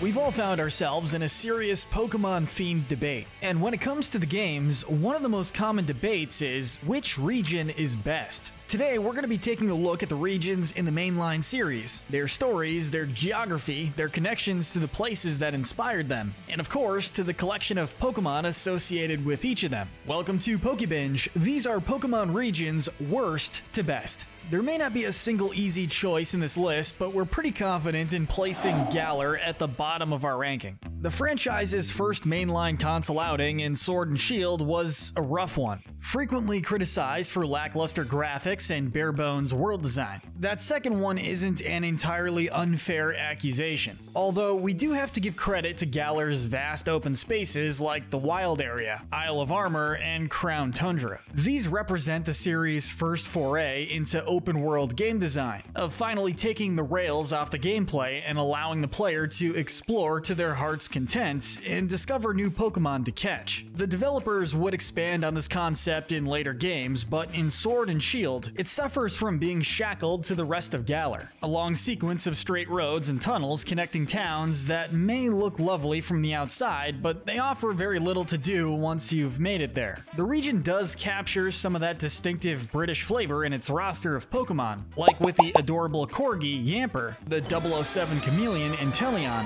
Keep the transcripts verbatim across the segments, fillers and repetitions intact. We've all found ourselves in a serious Pokemon-themed debate, and when it comes to the games, one of the most common debates is which region is best. Today, we're going to be taking a look at the regions in the mainline series, their stories, their geography, their connections to the places that inspired them, and of course, to the collection of Pokemon associated with each of them. Welcome to PokéBinge. These are Pokemon regions worst to best. There may not be a single easy choice in this list, but we're pretty confident in placing Galar at the bottom of our ranking. The franchise's first mainline console outing in Sword and Shield was a rough one, frequently criticized for lackluster graphics and bare-bones world design. That second one isn't an entirely unfair accusation, although we do have to give credit to Galar's vast open spaces like the Wild Area, Isle of Armor, and Crown Tundra. These represent the series' first foray into open open-world game design, of finally taking the rails off the gameplay and allowing the player to explore to their heart's content and discover new Pokemon to catch. The developers would expand on this concept in later games, but in Sword and Shield, it suffers from being shackled to the rest of Galar, a long sequence of straight roads and tunnels connecting towns that may look lovely from the outside, but they offer very little to do once you've made it there. The region does capture some of that distinctive British flavor in its roster of Pokemon, like with the adorable corgi Yamper, the double oh seven chameleon Inteleon,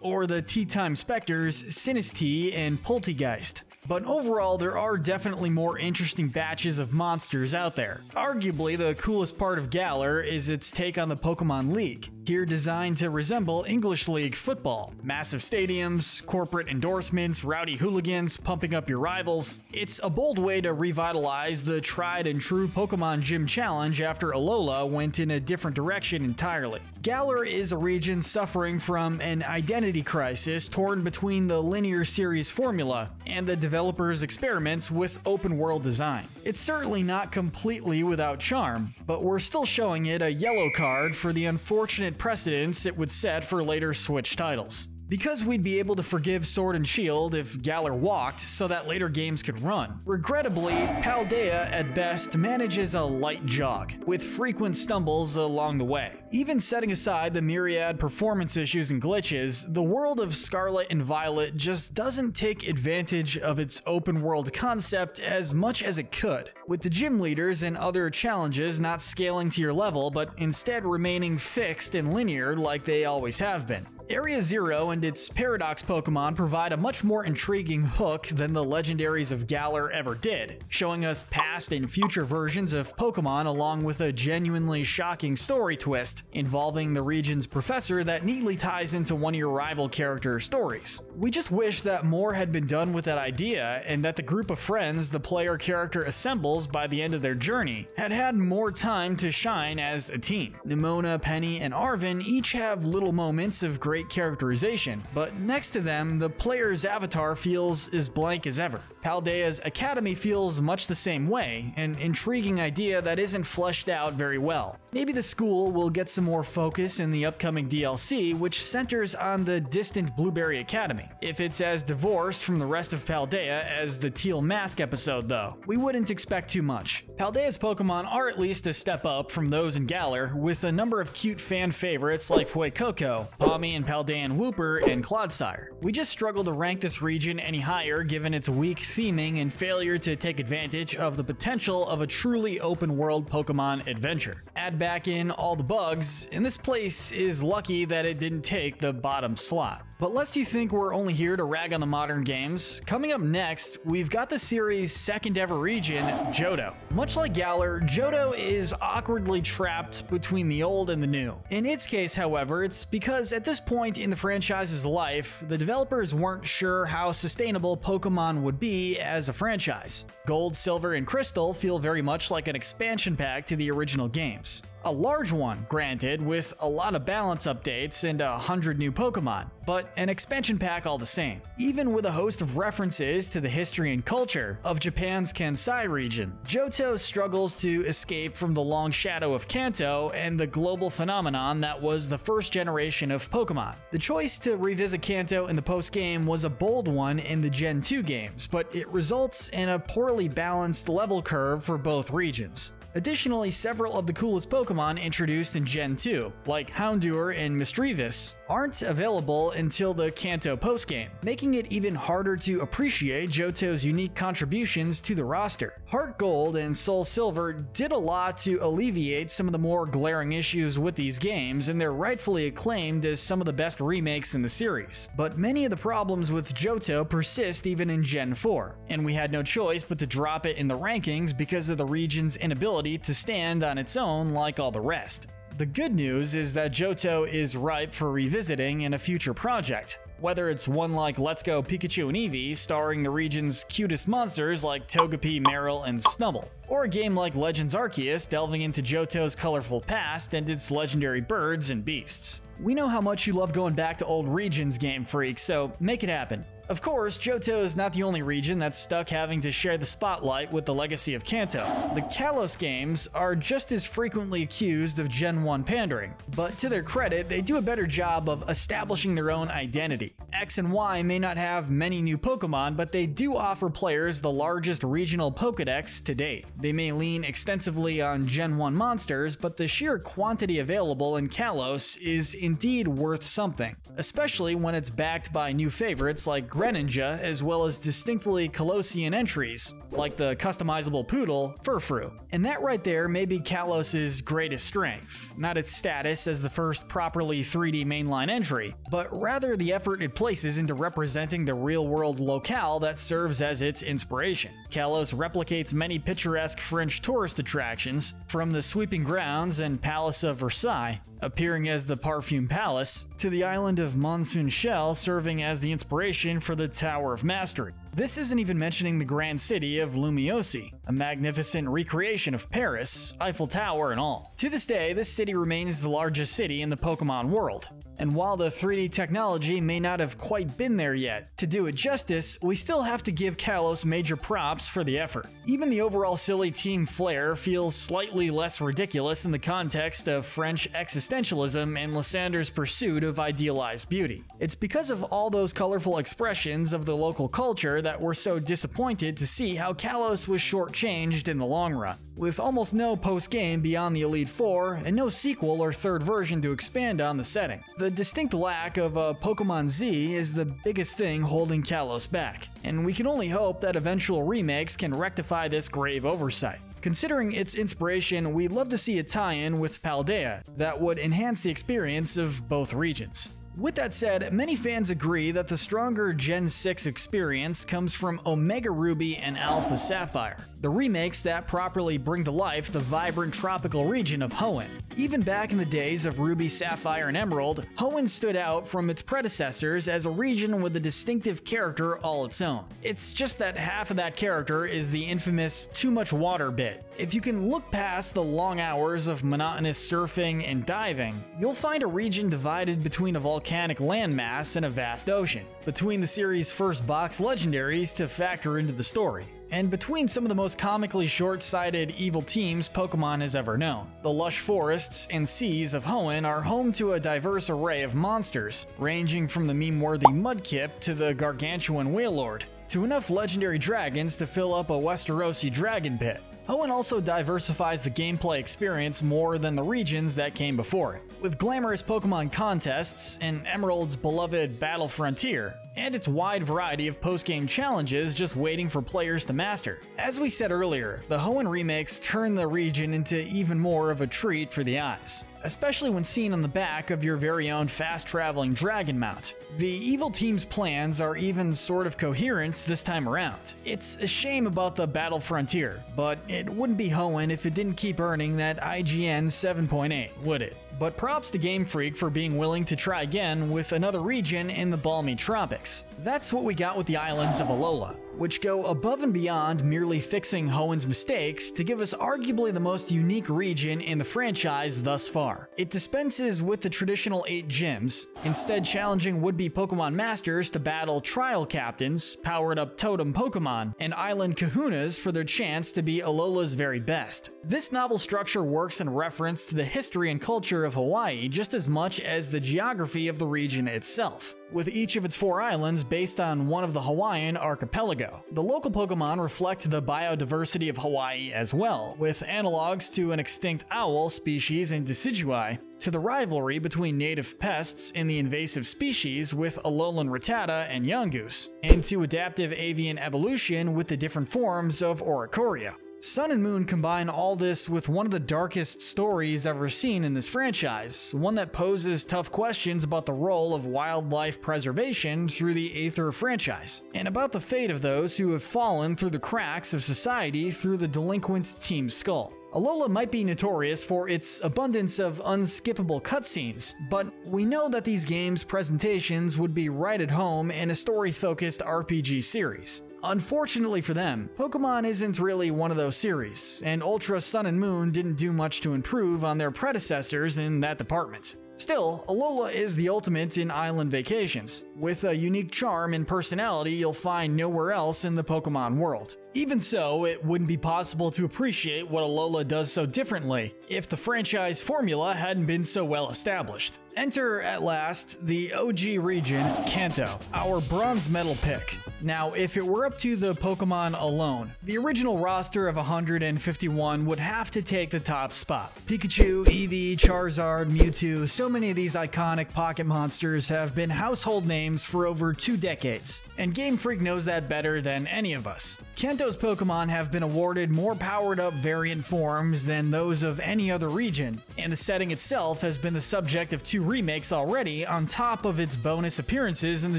or the Tea Time Spectres Sinistee and Poltergeist. But overall, there are definitely more interesting batches of monsters out there. Arguably, the coolest part of Galar is its take on the Pokemon League, here designed to resemble English League football. Massive stadiums, corporate endorsements, rowdy hooligans pumping up your rivals. It's a bold way to revitalize the tried and true Pokemon Gym Challenge after Alola went in a different direction entirely. Galar is a region suffering from an identity crisis torn between the linear series formula and the developers' experiments with open-world design. It's certainly not completely without charm, but we're still showing it a yellow card for the unfortunate precedence it would set for later Switch titles. Because we'd be able to forgive Sword and Shield if Galar walked so that later games could run. Regrettably, Paldea at best manages a light jog, with frequent stumbles along the way. Even setting aside the myriad performance issues and glitches, the world of Scarlet and Violet just doesn't take advantage of its open-world concept as much as it could, with the gym leaders and other challenges not scaling to your level but instead remaining fixed and linear like they always have been. Area Zero and its Paradox Pokemon provide a much more intriguing hook than the legendaries of Galar ever did, showing us past and future versions of Pokemon along with a genuinely shocking story twist involving the region's professor that neatly ties into one of your rival character stories. We just wish that more had been done with that idea and that the group of friends the player character assembles by the end of their journey had had more time to shine as a team. Nemona, Penny, and Arven each have little moments of great Great characterization, but next to them, the player's avatar feels as blank as ever. Paldea's Academy feels much the same way, an intriguing idea that isn't fleshed out very well. Maybe the school will get some more focus in the upcoming D L C, which centers on the distant Blueberry Academy. If it's as divorced from the rest of Paldea as the Teal Mask episode, though, we wouldn't expect too much. Paldea's Pokemon are at least a step up from those in Galar, with a number of cute fan favorites like Fuecoco, Pawmy and Paldean Wooper, and Clodsire. We just struggle to rank this region any higher given its weak theming and failure to take advantage of the potential of a truly open-world Pokemon adventure. Add back in all the bugs, and this place is lucky that it didn't take the bottom slot. But lest you think we're only here to rag on the modern games, coming up next, we've got the series' second ever region, Johto. Much like Galar, Johto is awkwardly trapped between the old and the new. In its case, however, it's because at this point in the franchise's life, the developers weren't sure how sustainable Pokemon would be as a franchise. Gold, Silver, and Crystal feel very much like an expansion pack to the original games. A large one, granted, with a lot of balance updates and a hundred new Pokemon, but an expansion pack all the same. Even with a host of references to the history and culture of Japan's Kansai region, Johto struggles to escape from the long shadow of Kanto and the global phenomenon that was the first generation of Pokemon. The choice to revisit Kanto in the post-game was a bold one in the Gen two games, but it results in a poorly balanced level curve for both regions. Additionally, several of the coolest Pokemon introduced in Gen two, like Houndour and Mistreavus, aren't available until the Kanto postgame, making it even harder to appreciate Johto's unique contributions to the roster. HeartGold and SoulSilver did a lot to alleviate some of the more glaring issues with these games, and they're rightfully acclaimed as some of the best remakes in the series. But many of the problems with Johto persist even in Gen four, and we had no choice but to drop it in the rankings because of the region's inability to stand on its own like all the rest. The good news is that Johto is ripe for revisiting in a future project. Whether it's one like Let's Go Pikachu and Eevee, starring the region's cutest monsters like Togepi, Marill, and Snubbull, or a game like Legends Arceus, delving into Johto's colorful past and its legendary birds and beasts. We know how much you love going back to old regions, Game Freak, so make it happen. Of course, Johto is not the only region that's stuck having to share the spotlight with the legacy of Kanto. The Kalos games are just as frequently accused of Gen one pandering, but to their credit, they do a better job of establishing their own identity. X and Y may not have many new Pokemon, but they do offer players the largest regional Pokedex to date. They may lean extensively on Gen one monsters, but the sheer quantity available in Kalos is indeed worth something, especially when it's backed by new favorites like Greninja, as well as distinctly Kalosian entries, like the customizable poodle, Furfru. And that right there may be Kalos' greatest strength, not its status as the first properly three D mainline entry, but rather the effort it places into representing the real-world locale that serves as its inspiration. Kalos replicates many picturesque French tourist attractions, from the sweeping grounds and Palace of Versailles, appearing as the Parfume Palace, to the island of Monsoon Shell serving as the inspiration for the Tower of Mastery. This isn't even mentioning the grand city of Lumiosi, a magnificent recreation of Paris, Eiffel Tower and all. To this day, this city remains the largest city in the Pokemon world. And while the three D technology may not have quite been there yet, to do it justice, we still have to give Kalos major props for the effort. Even the overall silly team flair feels slightly less ridiculous in the context of French existentialism and Lysander's pursuit of idealized beauty. It's because of all those colorful expressions of the local culture that we're so disappointed to see how Kalos was shortchanged in the long run. With almost no post-game beyond the Elite Four, and no sequel or third version to expand on the setting. The distinct lack of a Pokemon Z is the biggest thing holding Kalos back, and we can only hope that eventual remakes can rectify this grave oversight. Considering its inspiration, we'd love to see a tie-in with Paldea that would enhance the experience of both regions. With that said, many fans agree that the stronger Gen six experience comes from Omega Ruby and Alpha Sapphire, the remakes that properly bring to life the vibrant tropical region of Hoenn. Even back in the days of Ruby, Sapphire, and Emerald, Hoenn stood out from its predecessors as a region with a distinctive character all its own. It's just that half of that character is the infamous too much water bit. If you can look past the long hours of monotonous surfing and diving, you'll find a region divided between a volcano volcanic landmass and a vast ocean, between the series' first box legendaries to factor into the story, and between some of the most comically short-sighted evil teams Pokemon has ever known. The lush forests and seas of Hoenn are home to a diverse array of monsters, ranging from the meme-worthy Mudkip to the gargantuan Wailord, to enough legendary dragons to fill up a Westerosi dragon pit. Hoenn also diversifies the gameplay experience more than the regions that came before it, with glamorous Pokemon contests and Emerald's beloved Battle Frontier, and its wide variety of post-game challenges just waiting for players to master. As we said earlier, the Hoenn remakes turn the region into even more of a treat for the eyes, especially when seen on the back of your very own fast-traveling dragon mount. The evil team's plans are even sort of coherent this time around. It's a shame about the Battle Frontier, but it wouldn't be Hoenn if it didn't keep earning that I G N seven point eight, would it? But props to Game Freak for being willing to try again with another region in the balmy tropics. That's what we got with the islands of Alola, which go above and beyond merely fixing Hoenn's mistakes to give us arguably the most unique region in the franchise thus far. It dispenses with the traditional eight gyms, instead challenging would-be Pokemon masters to battle trial captains, powered-up totem Pokemon, and island kahunas for their chance to be Alola's very best. This novel structure works in reference to the history and culture of Hawaii just as much as the geography of the region itself, with each of its four islands based on one of the Hawaiian archipelagos. Fuecoco. The local Pokemon reflect the biodiversity of Hawaii as well, with analogs to an extinct owl species in decidui, to the rivalry between native pests in the invasive species with Alolan Rattata and Yungoos, and to adaptive avian evolution with the different forms of Oricoria. Sun and Moon combine all this with one of the darkest stories ever seen in this franchise, one that poses tough questions about the role of wildlife preservation through the Aether franchise, and about the fate of those who have fallen through the cracks of society through the delinquent Team Skull. Alola might be notorious for its abundance of unskippable cutscenes, but we know that these games' presentations would be right at home in a story-focused R P G series. Unfortunately for them, Pokemon isn't really one of those series, and Ultra Sun and Moon didn't do much to improve on their predecessors in that department. Still, Alola is the ultimate in island vacations, with a unique charm and personality you'll find nowhere else in the Pokemon world. Even so, it wouldn't be possible to appreciate what Alola does so differently if the franchise formula hadn't been so well established. Enter, at last, the O G region, Kanto, our bronze medal pick. Now, if it were up to the Pokemon alone, the original roster of one hundred fifty-one would have to take the top spot. Pikachu, Eevee, Charizard, Mewtwo, so many of these iconic pocket monsters have been household names for over two decades, and Game Freak knows that better than any of us. Kanto's Pokemon have been awarded more powered-up variant forms than those of any other region, and the setting itself has been the subject of two remakes already on top of its bonus appearances in the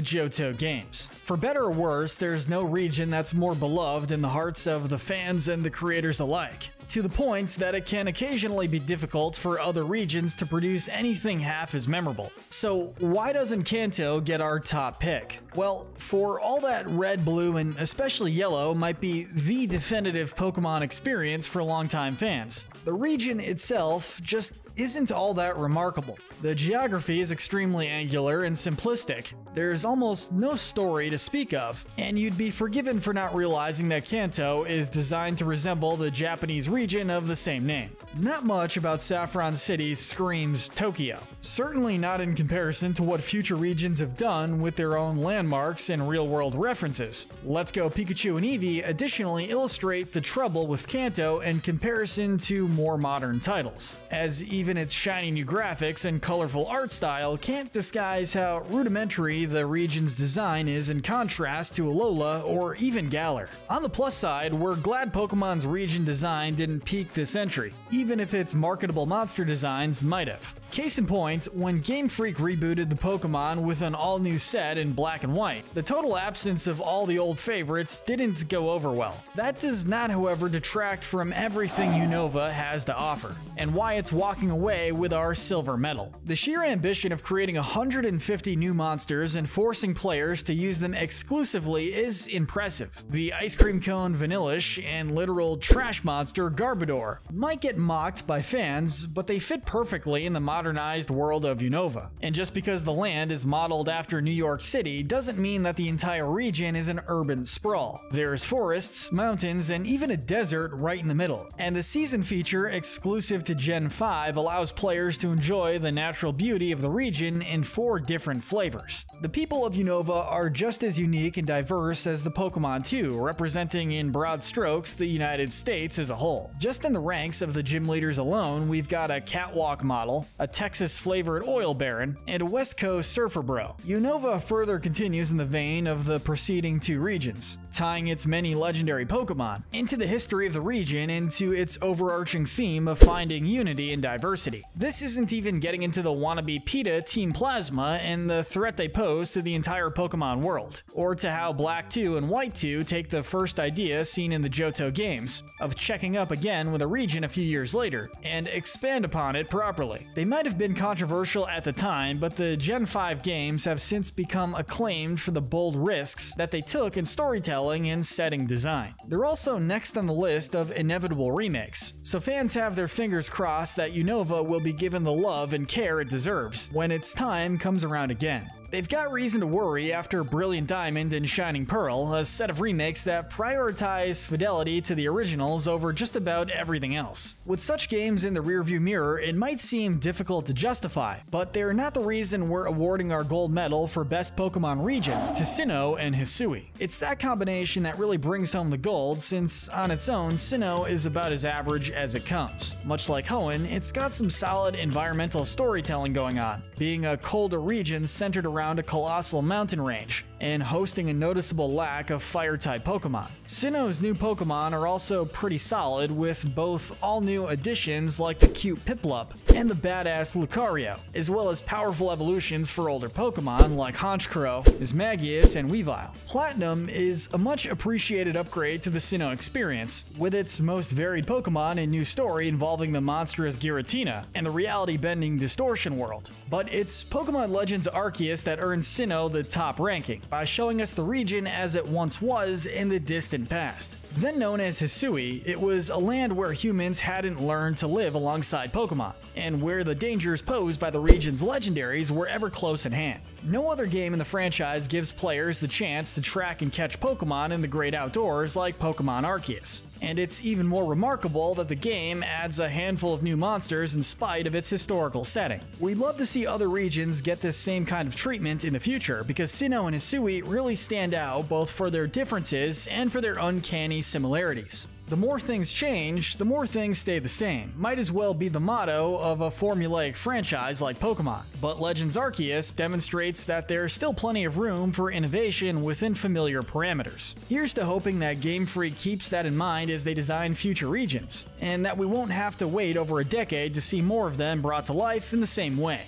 Johto games. For better or worse, there's no region that's more beloved in the hearts of the fans and the creators alike, to the point that it can occasionally be difficult for other regions to produce anything half as memorable. So why doesn't Kanto get our top pick? Well, for all that red, blue, and especially yellow might be the definitive Pokemon experience for longtime fans, the region itself just isn't all that remarkable. The geography is extremely angular and simplistic. There's almost no story to speak of, and you'd be forgiven for not realizing that Kanto is designed to resemble the Japanese region of the same name. Not much about Saffron City screams Tokyo, certainly not in comparison to what future regions have done with their own landmarks and real-world references. Let's Go Pikachu and Eevee additionally illustrate the trouble with Kanto in comparison to more modern titles, as even its shiny new graphics and colorful art style can't disguise how rudimentary the region's design is in contrast to Alola or even Galar. On the plus side, we're glad Pokemon's region design didn't peak this entry, even if its marketable monster designs might have. Case in point, when Game Freak rebooted the Pokemon with an all-new set in black and white, the total absence of all the old favorites didn't go over well. That does not, however, detract from everything Unova has to offer, and why it's walking away with our silver medal. The sheer ambition of creating one hundred fifty new monsters and forcing players to use them exclusively is impressive. The ice cream cone Vanillish and literal trash monster Garbodor might get mocked by fans, but they fit perfectly in the modernized world of Unova. And just because the land is modeled after New York City doesn't mean that the entire region is an urban sprawl. There's forests, mountains, and even a desert right in the middle. And the season feature exclusive to Gen five allows players to enjoy the natural beauty of the region in four different flavors. The people of Unova are just as unique and diverse as the Pokemon too, representing in broad strokes the United States as a whole. Just in the ranks of the gym leaders alone, we've got a catwalk model, a Texas-flavored oil baron, and a West Coast surfer bro. Unova further continues in the vein of the preceding two regions, tying its many legendary Pokemon into the history of the region and to its overarching theme of finding unity and diversity. This isn't even getting into the wannabe PETA Team Plasma and the threat they pose to the entire Pokemon world, or to how Black two and White two take the first idea seen in the Johto games, of checking up again with a region a few years later, and expand upon it properly. They might have been controversial at the time, but the Gen five games have since become acclaimed for the bold risks that they took in storytelling and setting design. They're also next on the list of inevitable remakes, so fans have their fingers crossed that Unova will be given the love and care it deserves when its time comes around again. They've got reason to worry after Brilliant Diamond and Shining Pearl, a set of remakes that prioritize fidelity to the originals over just about everything else. With such games in the rearview mirror, it might seem difficult to justify, but they're not the reason we're awarding our gold medal for Best Pokemon Region to Sinnoh and Hisui. It's that combination that really brings home the gold, since on its own, Sinnoh is about as average as it comes. Much like Hoenn, it's got some solid environmental storytelling going on, being a colder region centered around a colossal mountain range, and hosting a noticeable lack of fire-type Pokemon. Sinnoh's new Pokemon are also pretty solid, with both all-new additions like the cute Piplup and the badass Lucario, as well as powerful evolutions for older Pokemon like Honchkrow, Ismagius, and Weavile. Platinum is a much appreciated upgrade to the Sinnoh experience, with its most varied Pokemon and new story involving the monstrous Giratina and the reality-bending Distortion world. But it's Pokemon Legends Arceus that earns Sinnoh the top ranking, by showing us the region as it once was in the distant past. Then known as Hisui, it was a land where humans hadn't learned to live alongside Pokemon, and where the dangers posed by the region's legendaries were ever close at hand. No other game in the franchise gives players the chance to track and catch Pokemon in the great outdoors like Pokemon Arceus. And it's even more remarkable that the game adds a handful of new monsters in spite of its historical setting. We'd love to see other regions get this same kind of treatment in the future, because Sinnoh and Hisui really stand out both for their differences and for their uncanny similarities. The more things change, the more things stay the same, might as well be the motto of a formulaic franchise like Pokemon. But Legends Arceus demonstrates that there's still plenty of room for innovation within familiar parameters. Here's to hoping that Game Freak keeps that in mind as they design future regions, and that we won't have to wait over a decade to see more of them brought to life in the same way.